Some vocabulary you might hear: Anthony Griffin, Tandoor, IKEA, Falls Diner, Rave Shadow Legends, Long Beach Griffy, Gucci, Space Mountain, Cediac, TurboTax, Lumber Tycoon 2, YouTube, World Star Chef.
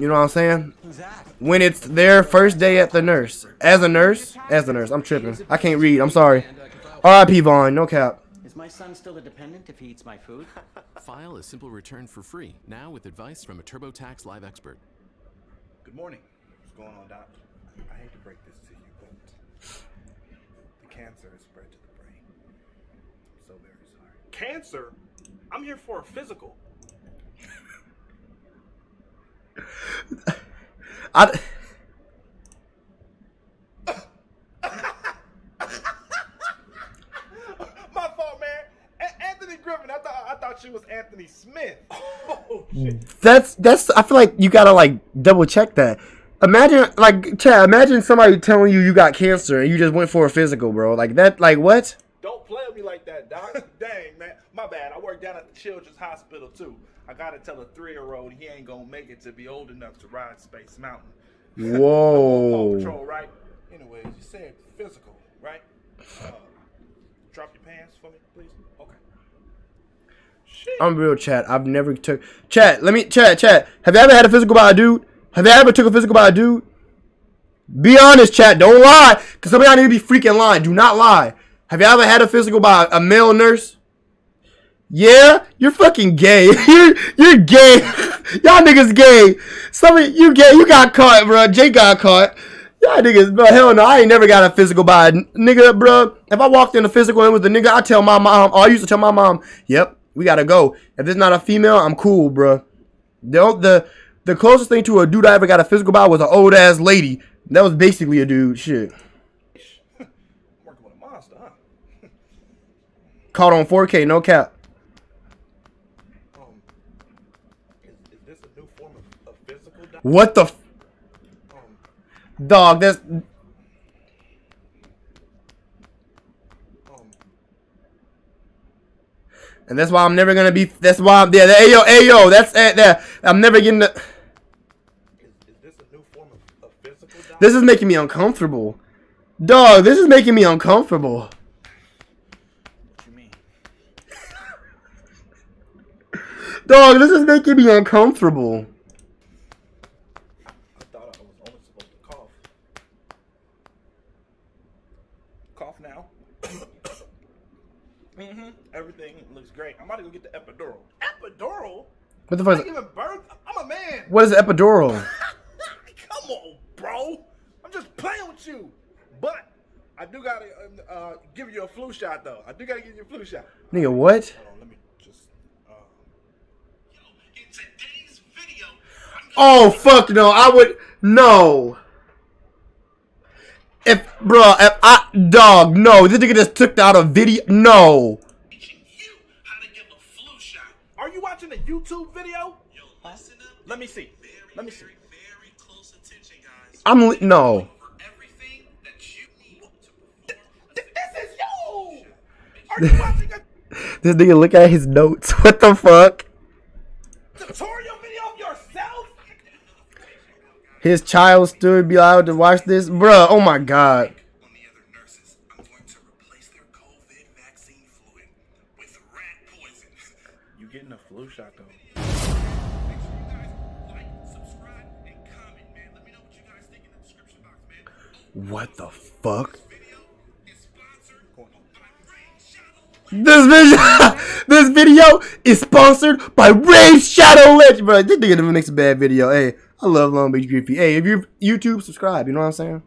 You know what I'm saying? When it's their first day at the nurse. As a nurse. I'm tripping. I can't read. I'm sorry. R.I.P. Vaughn. No cap. Is my son still a dependent if he eats my food? File a simple return for free. Now with advice from a TurboTax live expert. Good morning. What's going on, Doc? I hate to break this to you, but the cancer is spread to the brain. I'm so very sorry. Cancer? I'm here for a physical. My fault, man. Anthony Griffin. I thought she was Anthony Smith. Oh shit. That's. I feel like you gotta like double check that. Imagine like Chad. Imagine somebody telling you you got cancer and you just went for a physical, bro. Like that. Like what? Don't play with me like that, Doc. Dang, man. My bad. I work down at the Children's Hospital too. I gotta tell a 3-year-old he ain't gonna make it to be old enough to ride Space Mountain. Whoa. Paw Patrol, right? Anyways, you said physical, right? Drop your pants for me, please. Okay. Shit. I'm real, Chat. I've never took Chat. Let me Chat. Have you ever had a physical by a dude? Have you ever took a physical by a dude? Be honest, Chat. Don't lie, cause some of y'all need to be freaking lying. Do not lie. Have you ever had a physical by a male nurse? Yeah, you're fucking gay. You're gay. Y'all niggas gay. Some of you gay. You got caught, bro. Jay got caught. Y'all niggas, bro. Hell no. I ain't never got a physical by a nigga, bro. If I walked in a physical and it was a nigga, I tell my mom. Oh, I used to tell my mom, yep, we gotta go. If it's not a female, I'm cool, bro. The closest thing to a dude I ever got a physical by was an old ass lady. That was basically a dude. Shit. Working with a monster, huh? Caught on 4K. No cap. What the f dog, that's and that's why I'm never gonna be ayo, that's at that. I'm never getting the is this a new form of physical dog? This is making me uncomfortable. Dog, this is making me uncomfortable. What you mean? Dog, this is making me uncomfortable. Everything looks great. I'm about to go get the epidural. Epidural? What the fuck? I'm giving birth? I'm a man. What is epidural? Come on, bro. I'm just playing with you. But I do gotta give you a flu shot, though. I do gotta give you a flu shot. Nigga, what? Hold on, let me just. Yo, in today's video. Oh fuck no! I would no. If bro, if I dog no, this nigga just took out a video. No. A YouTube video? Yo, listen up. Let me see. Let me see. Very close attention, guys. No. Everything that you need to this is you. Are you watching a this nigga look at his notes? What the fuck? Tutorial video of yourself? His child still be allowed to watch this, bruh. Oh my god. What the fuck? This video is sponsored by Rave Shadow Legends, bro. This nigga never makes a bad video. Hey, I love Long Beach Griffy. Hey, if you're YouTube, subscribe. You know what I'm saying?